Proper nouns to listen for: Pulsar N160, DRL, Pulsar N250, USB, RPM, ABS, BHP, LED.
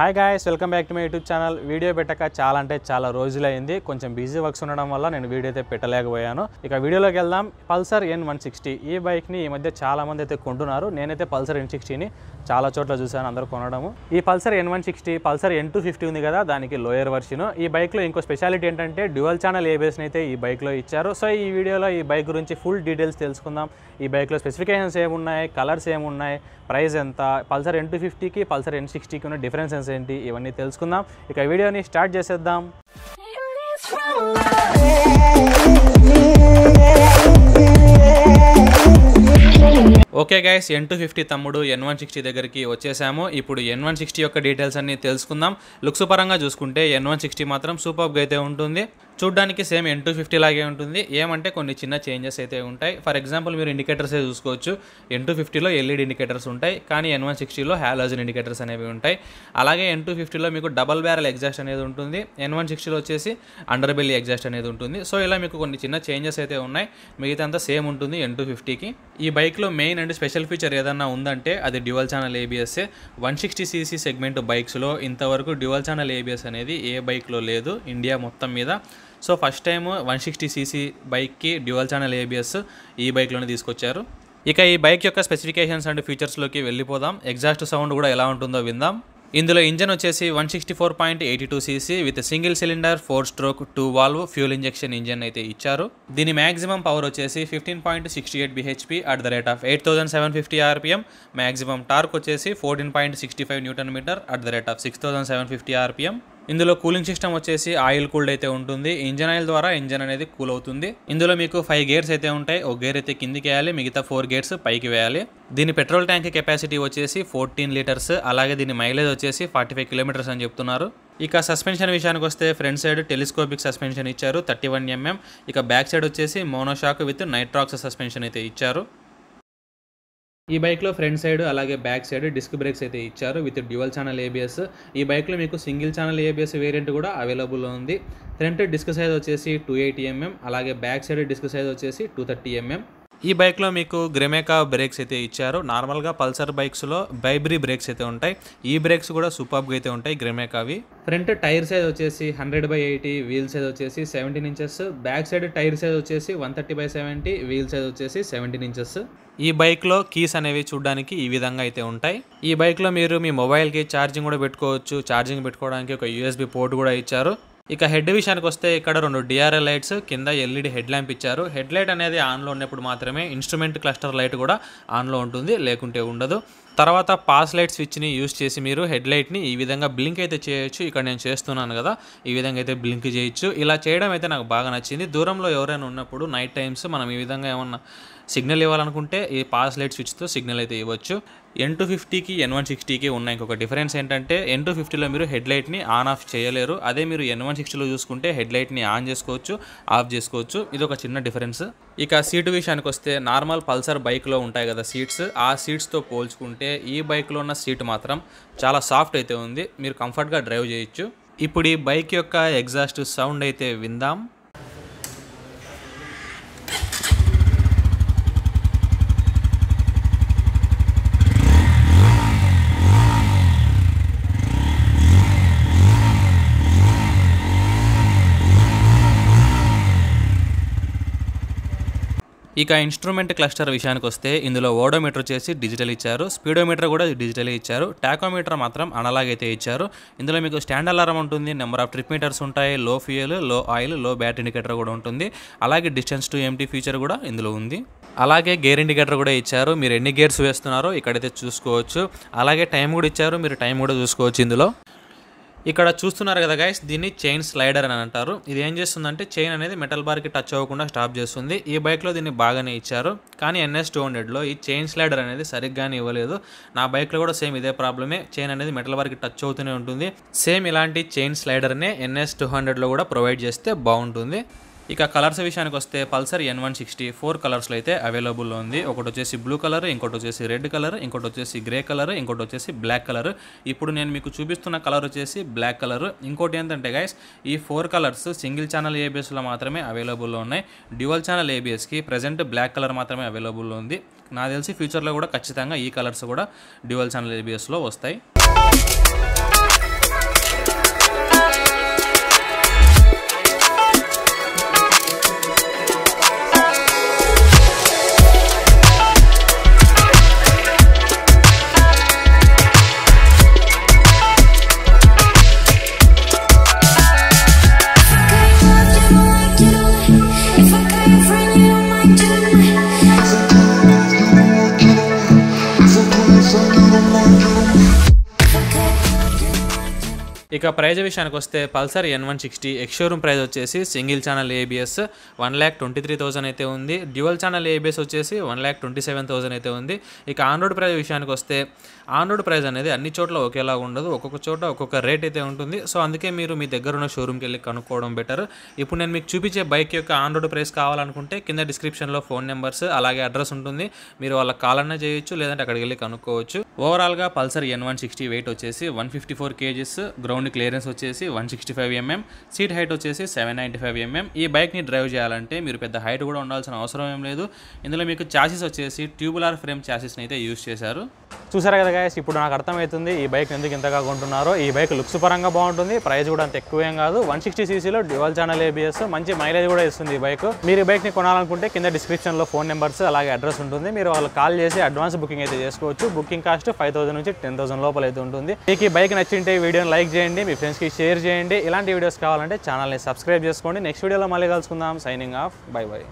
Hi guys welcome back to my YouTube channel video पेटक चाला अंटे चाला रोजुलैंदी కొంచెం బిజీ వర్క్స్ ఉండడం వల్ల నేను వీడియో అయితే పెట్టలేకపోయాను ఇక వీడియోలోకి వెళ్దాం పల్సర్ N160 ఈ బైక్ ని ఈ మధ్య చాలా మంది అయితే కొంటున్నారు నేనైతే పల్సర్ N160 ని చాలా చోట్ల చూసాను అందరూ కొనడము ఈ పల్సర్ N160 పల్సర్ N250 ఉంది కదా దానికి లోయర్ వర్షన్ ఈ బైక్ లో ఇంకో స్పెషాలిటీ ఏంటంటే డ్యూయల్ ఛానల్ ABS ని అయితే ఈ బైక్ లో ఇచ్చారు సో ఈ వీడియోలో ఈ బైక్ గురించి ఫుల్ డీటెయిల్స్ తెలుసుకుందాం ఈ బైక్ లో స్పెసిఫికేషన్స్ ఏమ ఉన్నాయి కలర్స్ ఏమ ఉన్నాయి ప్రైస్ ఎంత పల్సర్ N250 కి పల్సర్ N60 కి ఉన్న డిఫరెన్స్ ఇవన్నీ తెలుసుకుందాం ఇక వీడియోని స్టార్ట్ చేసేద్దాం ఓకే గైస్ N250 తమ్ముడు N160 దగ్గరికి వచ్చేసాము ఇప్పుడు N160 యొక్క డీటెయిల్స్ అన్ని తెలుసుకుందాం లుక్స్ పరంగా చూసుకుంటే N160 మాత్రం సూపర్బ్ గా అయితే ఉంటుంది చూడడానికి సేమ్ N250 లాగే ఉంటుంది ఏమంటే కొన్ని చిన్న చేంజెస్ అయితే ఉంటాయి ఫర్ ఎగ్జాంపుల్ మీరు ఇండికేటర్స్ చూసుకోవచ్చు N250 లో LED ఇండికేటర్స్ ఉంటాయి కానీ N160 లో హాలోజన్ ఇండికేటర్స్ అనేవి ఉంటాయి అలాగే N250 లో మీకు డబుల్ బ్యారెల్ ఎగ్జాస్ట్ అనేది ఉంటుంది N160 లో వచ్చేసి అండర్ బెల్లీ ఎగ్జాస్ట్ అనేది ఉంటుంది సో ఇలా మీకు కొన్ని చిన్న చేంజెస్ అయితే ఉన్నాయి మిగతా అంతా సేమ్ ఉంటుంది N250 కి ఈ బైక్ లో మెయిన్ అండ్ స్పెషల్ ఫీచర్ ఏదైనా ఉందంటే అది dual channel ABS 160 cc segment bikes లో ఇంతవరకు డ్యూయల్ ఛానల్ ABS అనేది ఏ బైక్ లో లేదు ఇండియా మొత్తం మీద so first time 160 cc bike కి డ్యూయల్ ఛానల్ ABS ఈ బైక్ లోనే తీసుకొచ్చారు ఇక ఈ బైక్ యొక్క స్పెసిఫికేషన్స్ అండ్ ఫీచర్స్ లోకి వెళ్ళిపోదాం ఎగ్జాస్ట్ సౌండ్ కూడా ఎలా ఉంటుందో విందాం ఇందులో ఇంజన్ వచ్చేసి 164.82 cc with single cylinder 4 stroke 2 valve fuel injection engine అయితే ఇచ్చారు దీని మాక్సిమం పవర్ వచ్చేసి 15.68 BHP at the rate of 8750 RPM maximum torque వచ్చేసి 14.65 Nm at the rate of 6750 RPM ఇందులో కూలింగ్ సిస్టమ్ వచ్చేసి ఆయిల్ కూల్డ్ అయితే ఉంటుంది ఇంజన్ ఆయిల్ ద్వారా ఇంజన్ అనేది కూల్ అవుతుంది ఇందులో మీకు 5 గేర్స్ అయితే ఉంటాయి ఒక గేర్ అయితే కిందికి వేయాలి మిగతా 4 గేర్స్ పైకి వేయాలి దీని పెట్రోల్ ట్యాంక్ కెపాసిటీ వచ్చేసి 14 లీటర్స్ అలాగే దీని మైలేజ్ వచ్చేసి 45 కిలోమీటర్స్ అని చెప్తున్నారు ఇక సస్పెన్షన్ విషయానికి వస్తే ఫ్రంట్ సైడ్ టెలిస్కోపిక్ సస్పెన్షన్ ఇచ్చారు 31 mm ఇక బ్యాక్ సైడ్ వచ్చేసి మోనోషాక్ విత్ నైట్రాక్స్ సస్పెన్షన్ అయితే ఇచ్చారు ఈ బైక్ లో ఫ్రంట్ సైడ్ అలాగే బ్యాక్ సైడ్ డిస్క్ బ్రేక్స్ అయితే ఇచ్చారు విత్ డ్యూయల్ ఛానల్ ABS ఈ బైక్ లో మీకు సింగిల్ ఛానల్ ABS వేరియంట్ కూడా అవైలబుల్ ఉంది ఫ్రంట్ డిస్క్ సైజ్ వచ్చేసి 280 mm అలాగే బ్యాక్ సైడ్ డిస్క్ సైజ్ వచ్చేసి 230 mm ఈ బైక్ లో మీకు గ్రెమేకా బ్రేక్స్ అయితే ఇచ్చారు నార్మల్ గా పల్సర్ బైక్స్ లో బైబ్రీ బ్రేక్స్ అయితే ఉంటాయి ఈ బ్రేక్స్ కూడా సూపర్బ్ గా అయితే ఉంటాయి గ్రెమేకావి ఫ్రంట్ టైర్ సైజ్ వచ్చేసి 100/80 వీల్ సైజ్ వచ్చేసి 17 inches back side tyre size వచ్చేసి 130/70 వీల్ సైజ్ వచ్చేసి 17 ఇంచెస్ ఈ బైక్ లో కీస్ అనేవి చూడడానికి ఈ విధంగా అయితే ఉంటాయి ఈ బైక్ లో మీరు మీ మొబైల్ కి ఛార్జింగ్ కూడా పెట్టుకోవచ్చు ఛార్జింగ్ పెట్టుకోవడానికి ఒక USB పోర్ట్ కూడా ఇచ్చారు ఇక హెడ్ విషయానికి వస్తే ఇక్కడ 2 DRL లైట్స్ కింద LED హెడ్ ల్యాంప్ ఇచ్చారు హెడ్ లైట్ అనేది ఆన్లో ఉన్నప్పుడు మాత్రమే ఇన్స్ట్రుమెంట్ క్లస్టర్ లైట్ కూడా ఆన్లో ఉంటుంది లేకుంటే ఉండదు తర్వాత పాస్ లైట్ స్విచ్ని యూజ్ చేసి మీరు హెడ్ లైట్ని ఈ విధంగా బ్లింక్ అయితే చేయొచ్చు ఇక్కడ నేను చేస్తున్నాను కదా ఈ విధంగా అయితే బ్లింక్ చేయొచ్చు ఇలా చేయడం అయితే నాకు బాగా నచ్చింది దూరంలో ఎవరైనా ఉన్నప్పుడు నైట్ టైమ్స్ మనం ఈ విధంగా ఏమన్నా సిగ్నల్ ఇవ్వాలనుకుంటే ఈ పాస్ లైట్ స్విచ్తో సిగ్నల్ అయితే ఇవ్వచ్చు N250కి N160కి ఉన్న ఇంకొక డిఫరెన్స్ ఏంటంటే N250లో మీరు హెడ్ లైట్ని ఆన్ ఆఫ్ చేయలేరు అదే మీరు N160లో చూసుకుంటే హెడ్ లైట్ని ఆన్ చేసుకోవచ్చు ఆఫ్ చేసుకోవచ్చు ఇదొక చిన్న డిఫరెన్స్ ఇక సీటు విషయానికి వస్తే నార్మల్ పల్సర్ బైక్లో ఉంటాయి కదా సీట్స్ ఆ సీట్స్తో పోల్చుకుంటే ఈ బైక్లో ఉన్న సీట్ మాత్రం చాలా సాఫ్ట్ అయితే ఉంది మీరు కంఫర్ట్గా డ్రైవ్ చేయొచ్చు ఇప్పుడు ఈ బైక్ యొక్క ఎగ్జాస్ట్ సౌండ్ అయితే విందాం ఇక ఇన్స్ట్రుమెంట్ క్లస్టర్ విషయానికి వస్తే ఇందులో ఓడోమీటర్ వచ్చేసి డిజిటల్ ఇచ్చారు స్పీడోమీటర్ కూడా డిజిటలే ఇచ్చారు టాకోమీటర్ మాత్రం అనలాగ్ అయితే ఇచ్చారు ఇందులో మీకు స్టాండ్ అలారం ఉంటుంది నెంబర్ ఆఫ్ ట్రిప్ మీటర్స్ ఉంటాయి లో ఫ్యూయల్ లో ఆయిల్ లో బ్యాటరీ ఇండికేటర్ కూడా ఉంటుంది అలాగే డిస్టెన్స్ టు ఎంటీ ఫీచర్ కూడా ఇందులో ఉంది అలాగే గేర్ ఇండికేటర్ కూడా ఇచ్చారు మీరు ఎన్ని గేర్స్ వేస్తున్నారో ఇక్కడైతే చూసుకోవచ్చు అలాగే టైం కూడా ఇచ్చారు మీరు టైం కూడా చూసుకోవచ్చు ఇందులో ఇక్కడ చూస్తున్నారు కదా గైస్ దీన్ని చైన్ స్లైడర్ అని అంటారు ఇది ఏం చేస్తుందంటే చైన్ అనేది మెటల్ బార్కి టచ్ అవ్వకుండా స్టాప్ చేస్తుంది ఈ బైక్లో దీన్ని బాగానే ఇచ్చారు కానీ NS200లో ఈ చైన్ స్లైడర్ అనేది సరిగ్గానే ఇవ్వలేదు నా బైక్లో కూడా సేమ్ ఇదే ప్రాబ్లమే చైన్ అనేది మెటల్ బార్కి టచ్ అవుతూనే ఉంటుంది సేమ్ ఇలాంటి చైన్ స్లైడర్నే NS200లో కూడా ప్రొవైడ్ చేస్తే బాగుంటుంది ఇక కలర్స్ విషయానికి వస్తే పల్సర్ N160 4 కలర్స్ లో అయితే అవైలబుల్ లో ఉంది. ఒకటి వచ్చేసి బ్లూ కలర్, ఇంకోటి వచ్చేసి రెడ్ కలర్, ఇంకోటి వచ్చేసి గ్రే కలర్, ఇంకోటి వచ్చేసి బ్లాక్ కలర్. ఇప్పుడు నేను మీకు చూపిస్తున్న కలర్ వచ్చేసి బ్లాక్ కలర్. ఇంకోటి ఏంటంటే గైస్, ఈ 4 కలర్స్ సింగిల్ ఛానల్ ABS లో మాత్రమే అవైలబుల్ లో ఉన్నాయి. డ్యూయల్ ఛానల్ ABS కి ప్రెజెంట్ బ్లాక్ కలర్ మాత్రమే అవైలబుల్ ఉంది. నాకు తెలిసి ఫ్యూచర్ లో కూడా ఖచ్చితంగా ఈ కలర్స్ కూడా డ్యూయల్ ఛానల్ ABS లో వస్తాయి. ఇక ప్రైజ్ విషయానికి వస్తే పల్సర్ N160 ఎక్స్షోరూమ్ ప్రైజ్ వచ్చేసి సింగిల్ ఛానల్ ABS 1,23,000 అయితే ఉంది. డ్యూయల్ ఛానల్ ABS వచ్చేసి 1,27,000 అయితే ఉంది. ఇక ఆన్ రోడ్ ప్రైజ్ విషయానికి వస్తే ఆన్ రోడ్ ప్రైజ్ అనేది అన్ని చోట్ల ఒకేలా ఉండదు, ఒక్కొక్క చోట ఒక్కొక్క రేట్ అయితే ఉంటుంది. సో అందుకే మీరు మీ దగ్గర ఉన్న షోరూమ్కి వెళ్ళి కనుక్కోవడం బెటర్. ఇప్పుడు నేను మీకు చూపించే బైక్ యొక్క ఆన్ రోడ్ ప్రైజ్ కావాలనుకుంటే కింద డిస్క్రిప్షన్లో ఫోన్ నెంబర్స్ అలాగే అడ్రస్ ఉంటుంది. మీరు వాళ్ళకి కాల్ అన్నా చేయొచ్చు, లేదంటే అక్కడికి వెళ్ళి కనుక్కోవచ్చు. ఓవరాల్గా పల్సర్ N160 వెయిట్ వచ్చేసి 154 kgs, క్లియరెన్స్ వచ్చేసి 165 mm, సీట్ హైట్ వచ్చేసి 795 mm. ఈ బైక్ని డ్రైవ్ చేయాలంటే మీరు పెద్ద హైట్ కూడా ఉండాల్సిన అవసరం ఏం లేదు. ఇందులో మీకు ఛాసిస్ వచ్చేసి ట్యూబులార్ ఫ్రేమ్ ఛాసిస్ని అయితే యూజ్ చేశారు. చూసారు కదా గైస్, ఇప్పుడు నాకు అర్థమవుతుంది ఈ బైక్ ఎందుకు ఇంతగా కొంటున్నారో. ఈ బైక్ లుక్స్ పరంగా బాగుంటుంది, ప్రైస్ కూడా అంత ఎక్కువేం కాదు. 160cc లో డ్యూయల్ ఛానల్ ABS, మంచి మైలేజ్ కూడా ఇస్తుంది ఈ బైక్. మీరు ఈ బైక్ని కొనాలనుకుంటే కింద డిస్క్రిప్షన్లో ఫోన్ నెంబర్స్ అలాగే అడ్రస్ ఉంటుంది. మీరు వాళ్ళు కాల్ చేసి అడ్వాన్స్ బుకింగ్ అయితే చేసుకోవచ్చు. బుకింగ్ కాస్ట్ 5000 నుంచి 10,000 లోపల అయితే ఉంటుంది. మీకు ఈ బైక్ నచ్చింటే వీడియోని లైక్ చేయండి, మీ ఫ్రెండ్స్కి షేర్ చేయండి. ఇలాంటి వీడియోస్ కావాలంటే ఛానల్ని సబ్స్క్రైబ్ చేసుకోండి. నెక్స్ట్ వీడియోలో మళ్ళీ కలుసుకుందాం. Signing off, bye by.